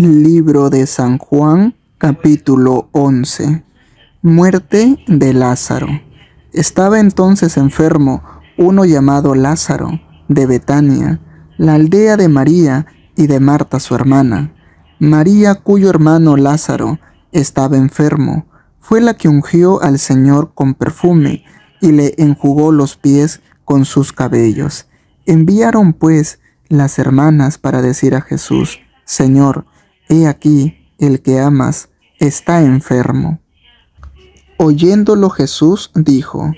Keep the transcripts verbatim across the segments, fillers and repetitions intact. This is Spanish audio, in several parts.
Libro de San Juan, capítulo once. Muerte de Lázaro. Estaba entonces enfermo uno llamado Lázaro, de Betania, la aldea de María y de Marta su hermana. María, cuyo hermano Lázaro estaba enfermo, fue la que ungió al Señor con perfume y le enjugó los pies con sus cabellos. Enviaron pues las hermanas para decir a Jesús: Señor, he aquí, el que amas está enfermo. Oyéndolo Jesús dijo: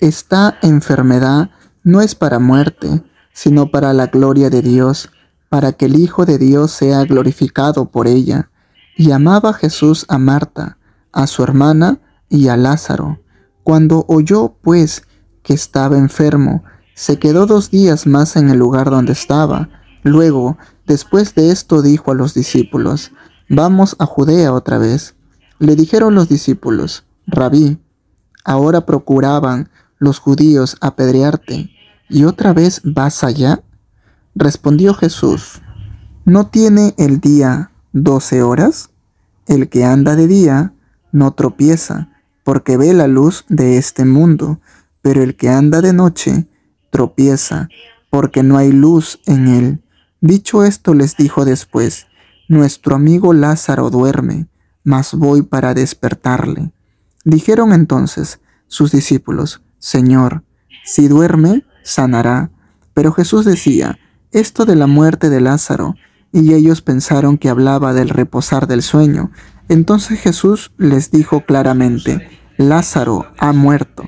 Esta enfermedad no es para muerte, sino para la gloria de Dios, para que el Hijo de Dios sea glorificado por ella. Y amaba Jesús a Marta, a su hermana y a Lázaro. Cuando oyó, pues, que estaba enfermo, se quedó dos días más en el lugar donde estaba. Luego, después de esto, dijo a los discípulos: Vamos a Judea otra vez. Le dijeron los discípulos: Rabí, ahora procuraban los judíos apedrearte, ¿y otra vez vas allá? Respondió Jesús: ¿No tiene el día doce horas? El que anda de día no tropieza, porque ve la luz de este mundo, pero el que anda de noche tropieza, porque no hay luz en él. Dicho esto, les dijo después: Nuestro amigo Lázaro duerme, mas voy para despertarle. Dijeron entonces sus discípulos: Señor, si duerme, sanará. Pero Jesús decía esto de la muerte de Lázaro, y ellos pensaron que hablaba del reposar del sueño. Entonces Jesús les dijo claramente: Lázaro ha muerto,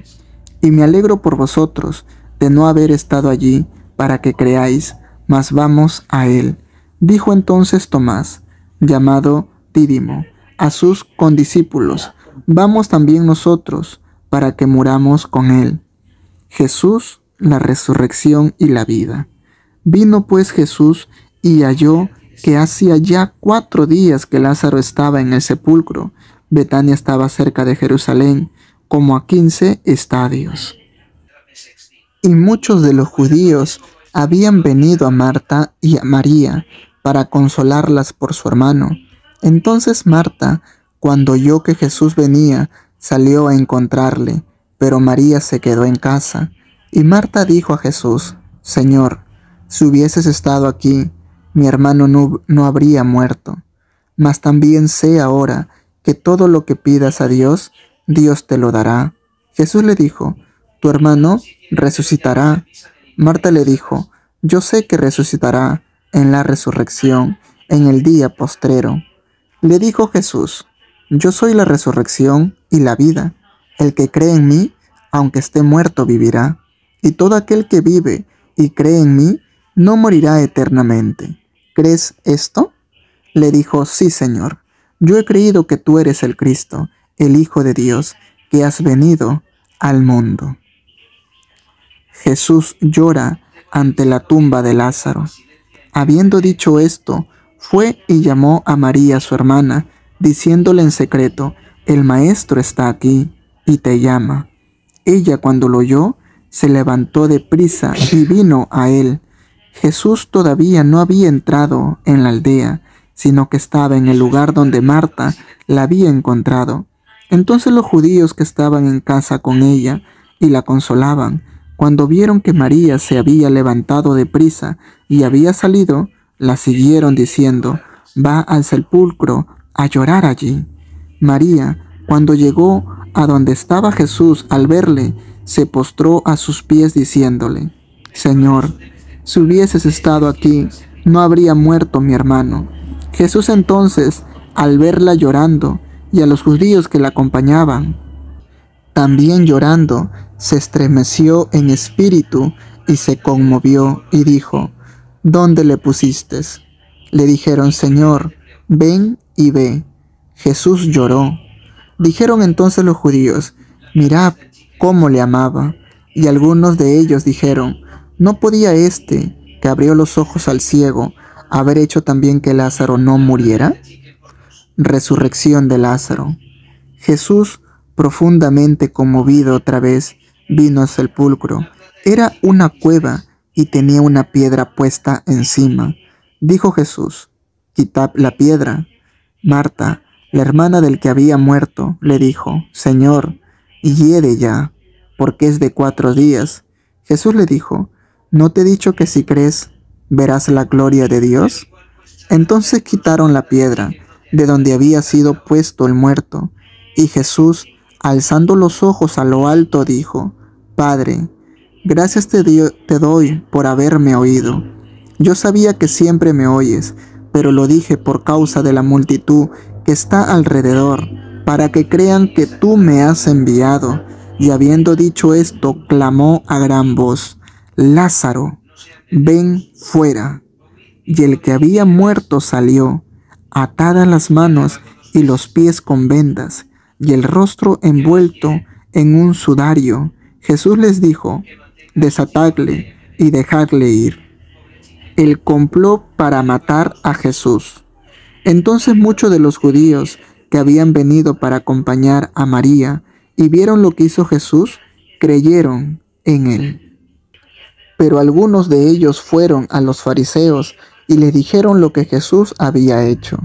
y me alegro por vosotros de no haber estado allí para que creáis, mas vamos a él. Dijo entonces Tomás, llamado Dídimo, a sus condiscípulos: Vamos también nosotros, para que muramos con él. Jesús, la resurrección y la vida. Vino pues Jesús y halló que hacía ya cuatro días que Lázaro estaba en el sepulcro. Betania estaba cerca de Jerusalén, como a quince estadios. Y muchos de los judíos habían venido a Marta y a María para consolarlas por su hermano. Entonces Marta, cuando oyó que Jesús venía, salió a encontrarle, pero María se quedó en casa. Y Marta dijo a Jesús: Señor, si hubieses estado aquí, mi hermano no, no habría muerto. Mas también sé ahora que todo lo que pidas a Dios, Dios te lo dará. Jesús le dijo: Tu hermano resucitará. Marta le dijo: Yo sé que resucitará en la resurrección, en el día postrero. Le dijo Jesús: Yo soy la resurrección y la vida. El que cree en mí, aunque esté muerto, vivirá. Y todo aquel que vive y cree en mí, no morirá eternamente. ¿Crees esto? Le dijo: Sí, Señor. Yo he creído que tú eres el Cristo, el Hijo de Dios, que has venido al mundo. Jesús llora ante la tumba de Lázaro. Habiendo dicho esto, fue y llamó a María, su hermana, diciéndole en secreto: El Maestro está aquí y te llama. Ella, cuando lo oyó, se levantó de prisa y vino a él. Jesús todavía no había entrado en la aldea, sino que estaba en el lugar donde Marta la había encontrado. Entonces los judíos que estaban en casa con ella y la consolaban, cuando vieron que María se había levantado de prisa y había salido, la siguieron diciendo: Va al sepulcro a llorar allí. María, cuando llegó a donde estaba Jesús, al verle, se postró a sus pies diciéndole: Señor, si hubieses estado aquí, no habría muerto mi hermano. Jesús entonces, al verla llorando, y a los judíos que la acompañaban también llorando, se estremeció en espíritu y se conmovió, y dijo: ¿Dónde le pusiste? Le dijeron: Señor, ven y ve. Jesús lloró. Dijeron entonces los judíos: Mirad cómo le amaba. Y algunos de ellos dijeron: ¿No podía este, que abrió los ojos al ciego, haber hecho también que Lázaro no muriera? Resurrección de Lázaro. Jesús, profundamente conmovido otra vez, vino al sepulcro. Era una cueva y tenía una piedra puesta encima. Dijo Jesús: quitad la piedra. Marta, la hermana del que había muerto, le dijo, Señor, hiede ya, porque es de cuatro días. Jesús le dijo, ¿no te he dicho que si crees, verás la gloria de Dios? Entonces quitaron la piedra de donde había sido puesto el muerto, y Jesús, alzando los ojos a lo alto, dijo, Padre, gracias te, te doy por haberme oído. Yo sabía que siempre me oyes, pero lo dije por causa de la multitud que está alrededor, para que crean que tú me has enviado. Y habiendo dicho esto, clamó a gran voz, Lázaro, ven fuera. Y el que había muerto salió, atadas las manos y los pies con vendas, y el rostro envuelto en un sudario. Jesús les dijo, desatadle y dejadle ir. El complot para matar a Jesús. Entonces muchos de los judíos que habían venido para acompañar a María y vieron lo que hizo Jesús, creyeron en él. Pero algunos de ellos fueron a los fariseos y les dijeron lo que Jesús había hecho.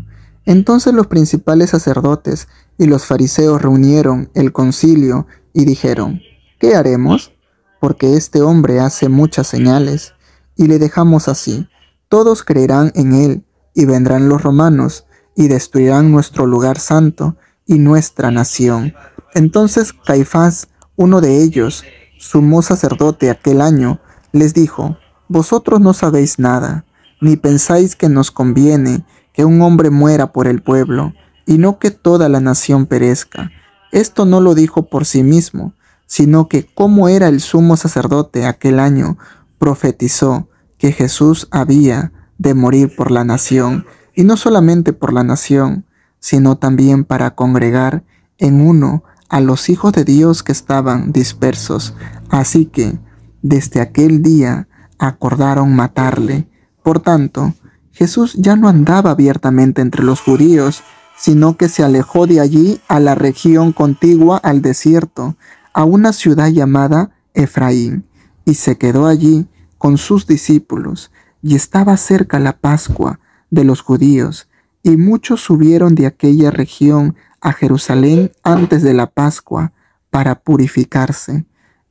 Entonces los principales sacerdotes y los fariseos reunieron el concilio y dijeron, ¿qué haremos? Porque este hombre hace muchas señales, y le dejamos así. Todos creerán en él, y vendrán los romanos, y destruirán nuestro lugar santo y nuestra nación. Entonces Caifás, uno de ellos, sumo sacerdote aquel año, les dijo, vosotros no sabéis nada, ni pensáis que nos conviene que un hombre muera por el pueblo, y no que toda la nación perezca. Esto no lo dijo por sí mismo, sino que como era el sumo sacerdote aquel año, profetizó que Jesús había de morir por la nación, y no solamente por la nación, sino también para congregar en uno a los hijos de Dios que estaban dispersos. Así que, desde aquel día, acordaron matarle. Por tanto, Jesús ya no andaba abiertamente entre los judíos, sino que se alejó de allí a la región contigua al desierto, a una ciudad llamada Efraín, y se quedó allí con sus discípulos, y estaba cerca la Pascua de los judíos, y muchos subieron de aquella región a Jerusalén antes de la Pascua para purificarse,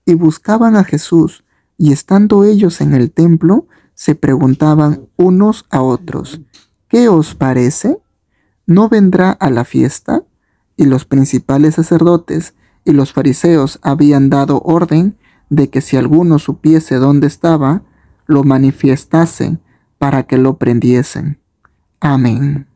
y buscaban a Jesús, y estando ellos en el templo, se preguntaban unos a otros, ¿qué os parece? ¿No vendrá a la fiesta? Y los principales sacerdotes y los fariseos habían dado orden de que si alguno supiese dónde estaba, lo manifestase para que lo prendiesen. Amén.